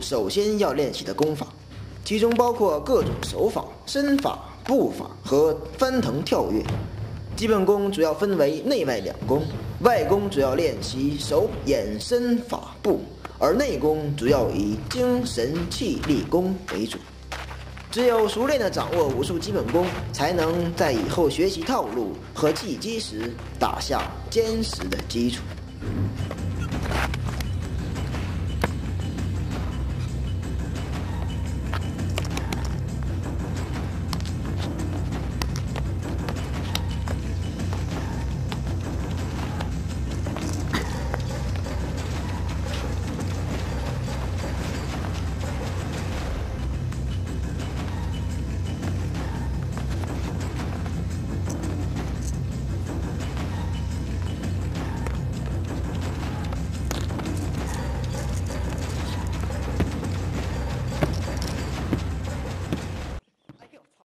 首先要练习的功法，其中包括各种手法、身法、步法和翻腾跳跃。基本功主要分为内外两功，外功主要练习手、眼、身、法、步，而内功主要以精神、气、力功为主。只有熟练地掌握武术基本功，才能在以后学习套路和技击时打下坚实的基础。